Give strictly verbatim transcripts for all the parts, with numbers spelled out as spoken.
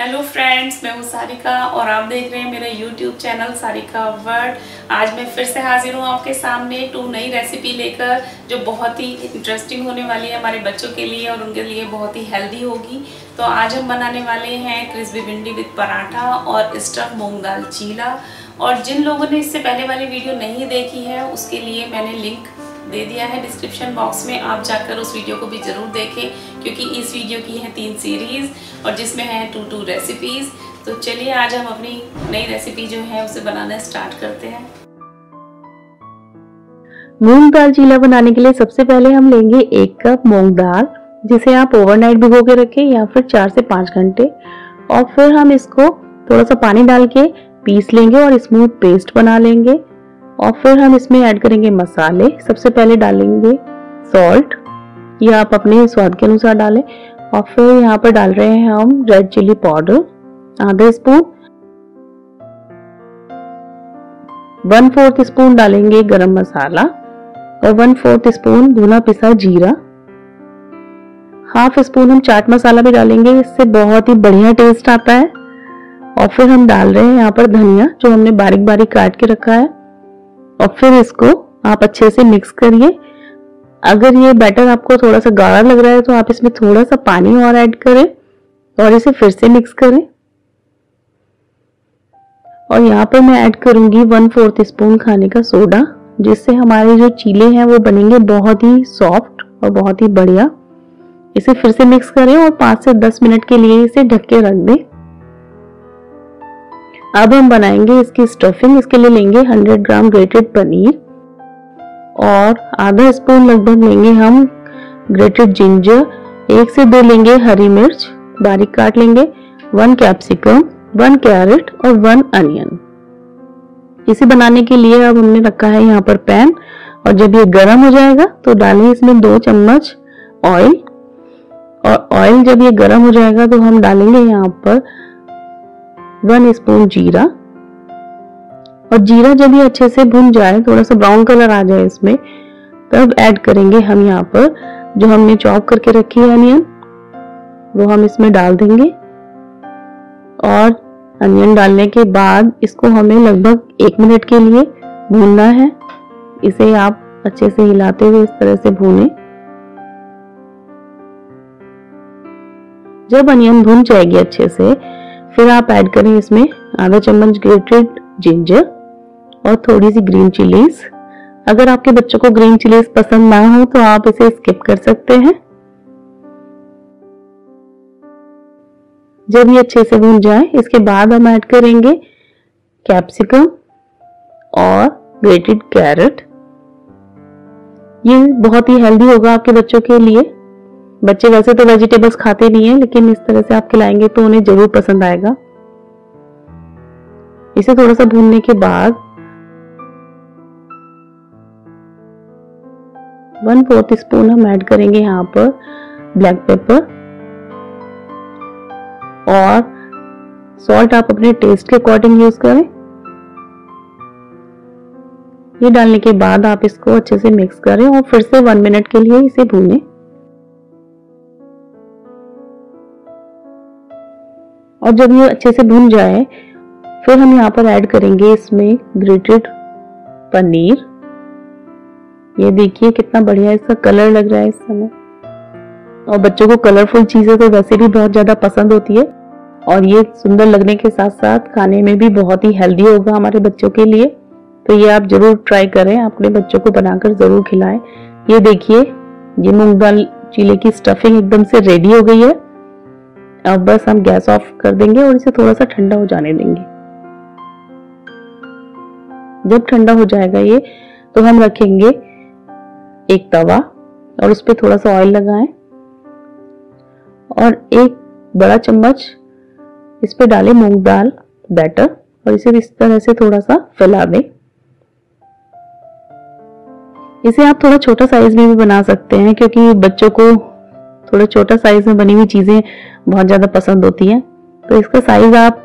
Hello friends, मैं हूँ सारिका और आप देख रहे हैं मेरा यूट्यूब चैनल सारिका वर्ल्ड। आज मैं फिर से हाजिर हूँ आपके सामने टू नई रेसिपी लेकर जो बहुत ही इंटरेस्टिंग होने वाली है हमारे बच्चों के लिए और उनके लिए बहुत ही हेल्दी होगी। तो आज हम बनाने वाले हैं क्रिस्पी भिंडी विद पराठा और स्टफ मूंग दाल चीला। और जिन लोगों ने इससे पहले वाली वीडियो नहीं देखी है उसके लिए मैंने लिंक दे दिया है डिस्क्रिप्शन बॉक्स में, आप जाकर उस वीडियो को भी ज़रूर देखें क्योंकि इस वीडियो की है तीन सीरीज़ और जिसमें है टू टू रेसिपीज़। तो चलिए आज हम अपनी नई रेसिपी जो है उसे बनाना स्टार्ट करते हैं। मूंग दाल चीला बनाने के लिए सबसे पहले हम लेंगे एक कप मूंग दाल, जिसे आप ओवरनाइट भिगो के रखें या फिर चार से पाँच घंटे, और फिर हम इसको थोड़ा सा पानी डाल के पीस लेंगे और स्मूथ पेस्ट बना लेंगे। और फिर हम इसमें ऐड करेंगे मसाले। सबसे पहले डालेंगे सॉल्ट, ये आप अपने स्वाद के अनुसार डालें। और फिर यहाँ पर डाल रहे हैं हम रेड चिली पाउडर आधा स्पून, वन फोर्थ स्पून डालेंगे गरम मसाला और वन फोर्थ स्पून भुना पिसा जीरा, हाफ स्पून हम चाट मसाला भी डालेंगे, इससे बहुत ही बढ़िया टेस्ट आता है। और फिर हम डाल रहे हैं यहाँ पर धनिया जो हमने बारीक बारीक काट के रखा है। और फिर इसको आप अच्छे से मिक्स करिए। अगर ये बैटर आपको थोड़ा सा गाढ़ा लग रहा है तो आप इसमें थोड़ा सा पानी और ऐड करें और इसे फिर से मिक्स करें। और यहाँ पर मैं ऐड करूंगी वन फोर्थ स्पून खाने का सोडा, जिससे हमारे जो चीले हैं वो बनेंगे बहुत ही सॉफ्ट और बहुत ही बढ़िया। इसे फिर से मिक्स करें और पाँच से दस मिनट के लिए इसे ढक के रख दें। अब हम बनाएंगे इसकी स्टफिंग। इसके लिए लेंगे सौ ग्राम ग्रेटेड पनीर और आधा स्पून लगभग लेंगे हम ग्रेटेड जिंजर, एक से दो लेंगे हरी मिर्च बारीक काट लेंगे, वन कैप्सिकम, वन कैरेट और वन अनियन। इसे बनाने के लिए अब हमने रखा है यहाँ पर पैन, और जब ये गर्म हो जाएगा तो डालें इसमें दो चम्मच ऑयल। और ऑयल जब ये गर्म हो जाएगा तो हम डालेंगे यहाँ पर वन स्पून जीरा। और जीरा जब ये अच्छे से भुन जाए, थोड़ा सा ब्राउन कलर आ जाए इसमें, तब ऐड करेंगे हम यहाँ पर जो हमने चॉप करके रखी है अनियन, वो हम इसमें डाल देंगे। और अनियन डालने के बाद इसको हमें लगभग एक मिनट के लिए भूनना है। इसे आप अच्छे से हिलाते हुए इस तरह से भूनें। जब अनियन भून जाएगी अच्छे से, फिर आप ऐड करें इसमें आधा चम्मच ग्रेटेड जिंजर और थोड़ी सी ग्रीन चिलीज। अगर आपके बच्चों को ग्रीन चिलीज पसंद ना हो तो आप इसे स्किप कर सकते हैं। जब ये अच्छे से भून जाए, इसके बाद हम ऐड करेंगे कैप्सिकम और ग्रेटेड कैरेट। ये बहुत ही हेल्दी होगा आपके बच्चों के लिए। बच्चे वैसे तो वेजिटेबल्स खाते नहीं है, लेकिन इस तरह से आप खिलाएंगे तो उन्हें जरूर पसंद आएगा। इसे थोड़ा सा भूनने के बाद वन फोर्थ स्पून हम ऐड करेंगे यहाँ पर ब्लैक पेपर, और सॉल्ट आप अपने टेस्ट के अकॉर्डिंग यूज करें। ये डालने के बाद आप इसको अच्छे से मिक्स करें और फिर से वन मिनट के लिए इसे भूनें। और जब ये अच्छे से भुन जाए, फिर हम यहाँ पर ऐड करेंगे इसमें ग्रेटेड पनीर। ये देखिए कितना बढ़िया इसका कलर लग रहा है इस समय, और बच्चों को कलरफुल चीजें तो वैसे भी बहुत ज्यादा पसंद होती है, और ये सुंदर लगने के साथ साथ खाने में भी बहुत ही हेल्दी होगा हमारे बच्चों के लिए। तो ये आप जरूर ट्राई करें, अपने बच्चों को बनाकर जरूर खिलाएं। ये देखिए, ये मूंग दाल चीले की स्टफिंग एकदम से रेडी हो गई है। अब बस हम गैस ऑफ कर देंगे और इसे थोड़ा सा ठंडा हो जाने देंगे। जब ठंडा हो जाएगा ये, तो हम रखेंगे एक तवा और उस पर थोड़ा सा ऑयल लगाएं और एक बड़ा चम्मच इस पर डालें मूंग दाल बैटर और इसे इस तरह से थोड़ा सा फैला दें। इसे आप थोड़ा छोटा साइज में भी बना सकते हैं, क्योंकि बच्चों को थोड़ा छोटा साइज में बनी हुई चीजें बहुत ज्यादा पसंद होती हैं, तो इसका साइज आप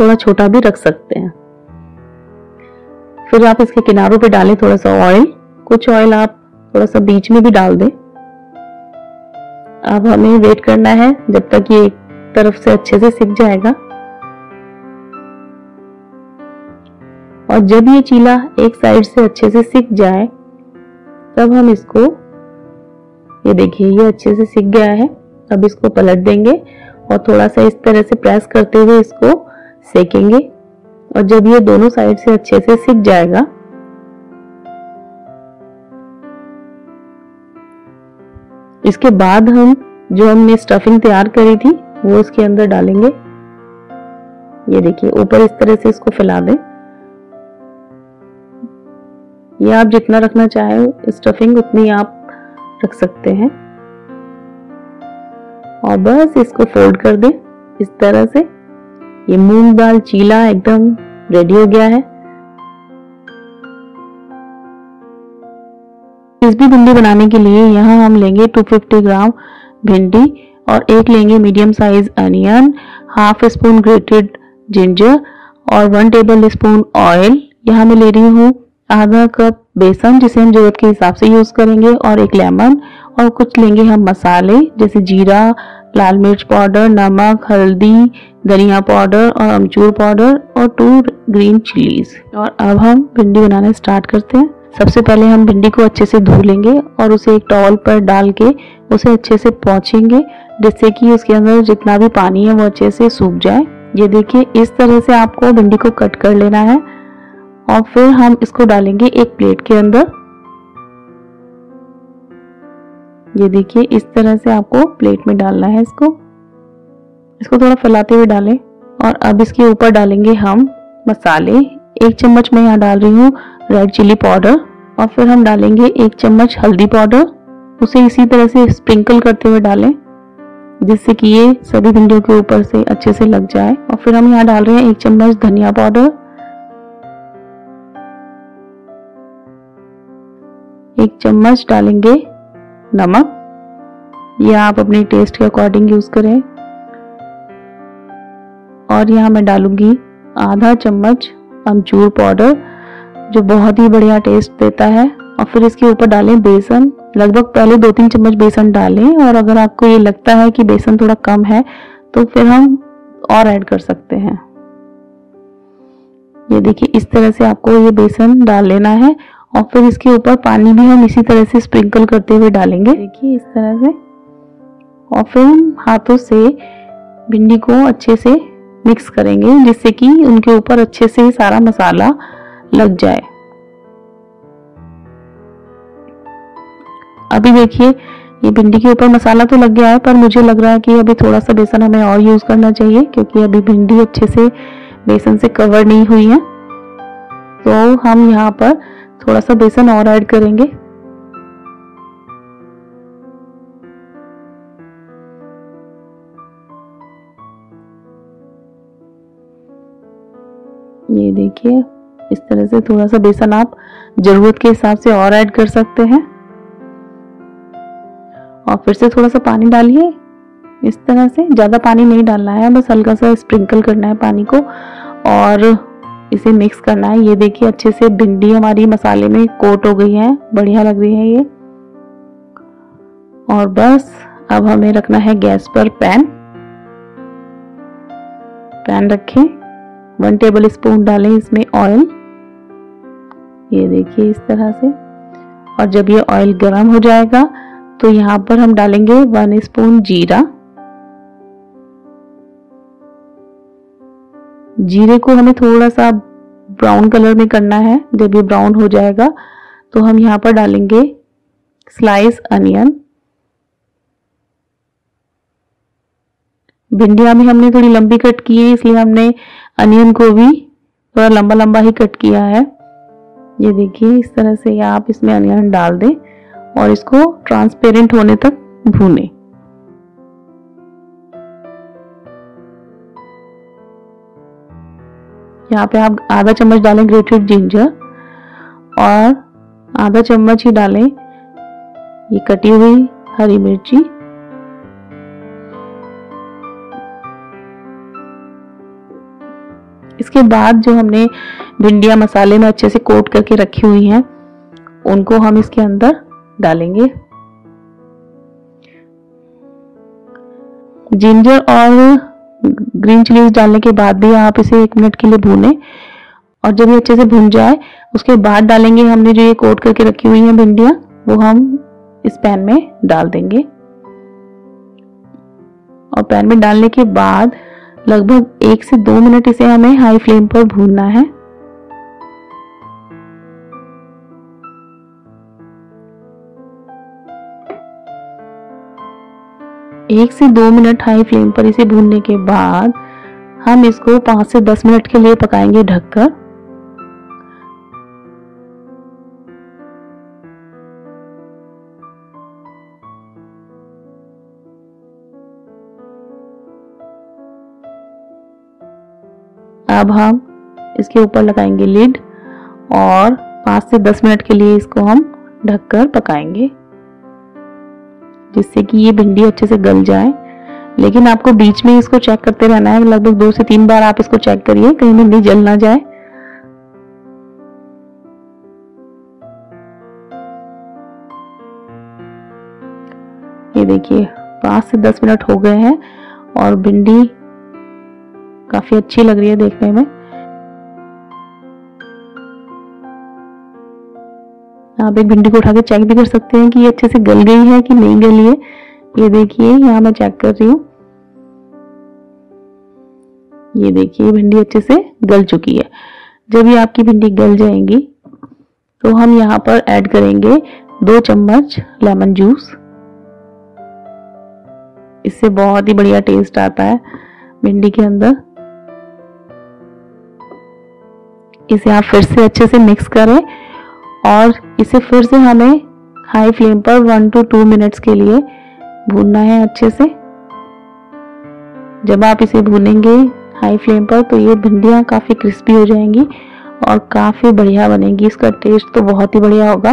थोड़ा छोटा भी रख सकते हैं। फिर आप इसके किनारों पे डालें थोड़ा सा ऑयल, कुछ ऑयल आप थोड़ा सा बीच में भी डाल दें। अब हमें वेट करना है जब तक ये तरफ से अच्छे से सिक जाएगा। और जब ये चीला एक साइड से अच्छे से सिक जाए तब हम इसको, ये देखिए ये अच्छे से सिक गया है, अब इसको पलट देंगे और थोड़ा सा इस तरह से प्रेस करते हुए इसको सेकेंगे। और जब ये दोनों साइड से अच्छे से सिक जाएगा इसके बाद हम जो हमने स्टफिंग तैयार करी थी वो इसके अंदर डालेंगे। ये देखिए ऊपर इस तरह से इसको फैला दें। ये आप जितना रखना चाहे स्टफिंग उतनी आप रख सकते हैं। और बस इसको फोल्ड कर दें इस तरह से। ये मूंग दाल चीला एकदम रेडी हो गया है। क्रिस्पी भिंडी बनाने के लिए यहाँ हम लेंगे दो सौ पचास ग्राम भिंडी और एक लेंगे medium size onion, half spoon grated ginger और वन टेबल स्पून ऑयल। यहाँ मैं ले रही हूँ आधा कप बेसन जिसे हम जरूरत के हिसाब से यूज करेंगे और एक लेमन। और कुछ लेंगे हम मसाले जैसे जीरा, लाल मिर्च पाउडर, नमक, हल्दी, धनिया पाउडर और अमचूर पाउडर और टू ग्रीन चिलीज। और अब हम भिंडी बनाना स्टार्ट करते हैं। सबसे पहले हम भिंडी को अच्छे से धो लेंगे और उसे एक टॉवल पर डाल के उसे अच्छे से पोंछेंगे जिससे कि उसके अंदर जितना भी पानी है वो अच्छे से सूख जाए। ये देखिए इस तरह से आपको भिंडी को कट कर लेना है। और फिर हम इसको डालेंगे एक प्लेट के अंदर। ये देखिए इस तरह से आपको प्लेट में डालना है। इसको इसको थोड़ा फैलाते हुए डालें। और अब इसके ऊपर डालेंगे हम मसाले। एक चम्मच मैं यहाँ डाल रही हूँ रेड चिली पाउडर और फिर हम डालेंगे एक चम्मच हल्दी पाउडर। उसे इसी तरह से स्प्रिंकल करते हुए डालें जिससे कि ये सभी भिंडियों के ऊपर से अच्छे से लग जाए। और फिर हम यहाँ डाल रहे हैं एक चम्मच धनिया पाउडर, एक चम्मच डालेंगे नमक, यह आप अपने टेस्ट के अकॉर्डिंग यूज करें। और यहाँ मैं डालूंगी आधा चम्मच अमचूर पाउडर जो बहुत ही बढ़िया टेस्ट देता है। और फिर इसके ऊपर डालें बेसन, लगभग पहले दो तीन चम्मच बेसन डालें। और अगर आपको ये लगता है कि बेसन थोड़ा कम है तो फिर हम और ऐड कर सकते हैं। ये देखिए इस तरह से आपको ये बेसन डाल लेना है। और फिर इसके ऊपर पानी भी हम इसी तरह से स्प्रिंकल करते हुए डालेंगे, देखिए इस तरह से। और फिर हम हाथों से भिंडी को अच्छे से मिक्स करेंगे जिससे कि उनके ऊपर अच्छे से सारा मसाला लग जाए। अभी देखिए ये भिंडी के ऊपर मसाला तो लग गया है पर मुझे लग रहा है कि अभी थोड़ा सा बेसन हमें और यूज करना चाहिए क्योंकि अभी भिंडी अच्छे से बेसन से कवर नहीं हुई है। तो हम यहाँ पर थोड़ा सा बेसन और ऐड करेंगे। ये देखिए इस तरह से थोड़ा सा बेसन आप जरूरत के हिसाब से और ऐड कर सकते हैं। और फिर से थोड़ा सा पानी डालिए इस तरह से। ज़्यादा पानी नहीं डालना है, बस हल्का सा स्प्रिंकल करना है पानी को और इसे मिक्स करना है। ये देखिए अच्छे से भिंडी हमारी मसाले में कोट हो गई है, बढ़िया लग रही है ये। और बस अब हमें रखना है गैस पर पैन। पैन रखें, वन टेबल स्पून डालें इसमें ऑयल, ये देखिए इस तरह से। और जब ये ऑयल गर्म हो जाएगा तो यहाँ पर हम डालेंगे वन स्पून जीरा। जीरे को हमें थोड़ा सा ब्राउन कलर में करना है। जब ये ब्राउन हो जाएगा तो हम यहाँ पर डालेंगे स्लाइस अनियन। भिंडिया में हमने थोड़ी लंबी कट की है इसलिए हमने अनियन को भी थोड़ा लंबा लंबा ही कट किया है। ये देखिए इस तरह से आप इसमें अनियन डाल दें और इसको ट्रांसपेरेंट होने तक भूनें। यहाँ पे आप आधा चम्मच डालें ग्रेटेड जिंजर और आधा चम्मच ही डालें ये कटी हुई हरी मिर्ची। इसके बाद जो हमने भिंडिया मसाले में अच्छे से कोट करके रखी हुई हैं उनको हम इसके अंदर डालेंगे। जिंजर और ग्रीन चिलीज डालने के बाद भी आप इसे एक मिनट के लिए भूनें और जब ये अच्छे से भून जाए उसके बाद डालेंगे हमने जो ये कोट करके रखी हुई है भिंडियाँ, वो हम इस पैन में डाल देंगे। और पैन में डालने के बाद लगभग एक से दो मिनट इसे हमें हाई फ्लेम पर भूनना है। एक से दो मिनट हाई फ्लेम पर इसे भूनने के बाद हम इसको पाँच से दस मिनट के लिए पकाएंगे ढककर। अब हम इसके ऊपर लगाएंगे लिड और पाँच से दस मिनट के लिए इसको हम ढककर पकाएंगे, जिससे कि ये भिंडी अच्छे से गल जाए। लेकिन आपको बीच में इसको चेक करते रहना है, लगभग दो से तीन बार आप इसको चेक करिए कहीं भिंडी जल ना जाए। ये देखिए पाँच से दस मिनट हो गए हैं और भिंडी काफी अच्छी लग रही है देखने में। आप एक भिंडी को उठा के चेक भी कर सकते हैं कि ये अच्छे से गल गई है कि नहीं गली है। ये देखिए यहाँ मैं चेक कर रही हूँ, ये देखिए भिंडी अच्छे से गल चुकी है। जब ये आपकी भिंडी गल जाएंगी तो हम यहाँ पर ऐड करेंगे दो चम्मच लेमन जूस। इससे बहुत ही बढ़िया टेस्ट आता है भिंडी के अंदर। इसे आप फिर से अच्छे से मिक्स करें और इसे फिर से हमें हाई फ्लेम पर वन टू टू मिनट्स के लिए भूनना है अच्छे से। जब आप इसे भूनेंगे हाई फ्लेम पर तो ये भिंडियाँ काफ़ी क्रिस्पी हो जाएंगी और काफ़ी बढ़िया बनेगी। इसका टेस्ट तो बहुत ही बढ़िया होगा।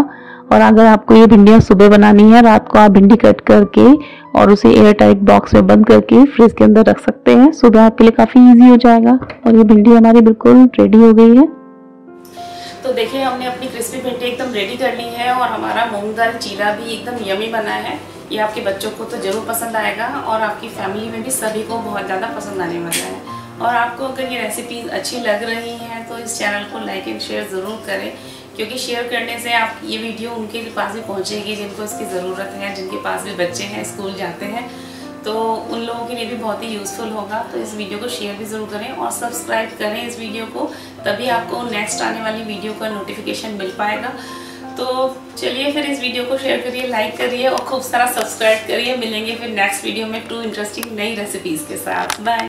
और अगर आपको ये भिंडियाँ सुबह बनानी है, रात को आप भिंडी कट करके और उसे एयर टाइट बॉक्स में बंद करके फ्रिज के अंदर रख सकते हैं। सुबह आपके लिए काफ़ी ईजी हो जाएगा। और ये भिंडी हमारी बिल्कुल रेडी हो गई है। तो देखिए हमने अपनी क्रिस्पी भिंडी एकदम रेडी कर ली है और हमारा मूंग दाल चीला भी एकदम यमी बना है। ये आपके बच्चों को तो ज़रूर पसंद आएगा और आपकी फैमिली में भी सभी को बहुत ज़्यादा पसंद आने वाला है। और आपको अगर ये रेसिपीज़ अच्छी लग रही हैं तो इस चैनल को लाइक एंड शेयर ज़रूर करें, क्योंकि शेयर करने से आप ये वीडियो उनके पास भी पहुँचेगी जिनको इसकी ज़रूरत है, जिनके पास भी बच्चे हैं, स्कूल जाते हैं, तो उन लोगों के लिए भी बहुत ही यूज़फुल होगा। तो इस वीडियो को शेयर भी ज़रूर करें और सब्सक्राइब करें इस वीडियो को, तभी आपको नेक्स्ट आने वाली वीडियो का नोटिफिकेशन मिल पाएगा। तो चलिए फिर इस वीडियो को शेयर करिए, लाइक करिए और खूब सारा सब्सक्राइब करिए। मिलेंगे फिर नेक्स्ट वीडियो में टू इंटरेस्टिंग नई रेसिपीज़ के साथ। बाय।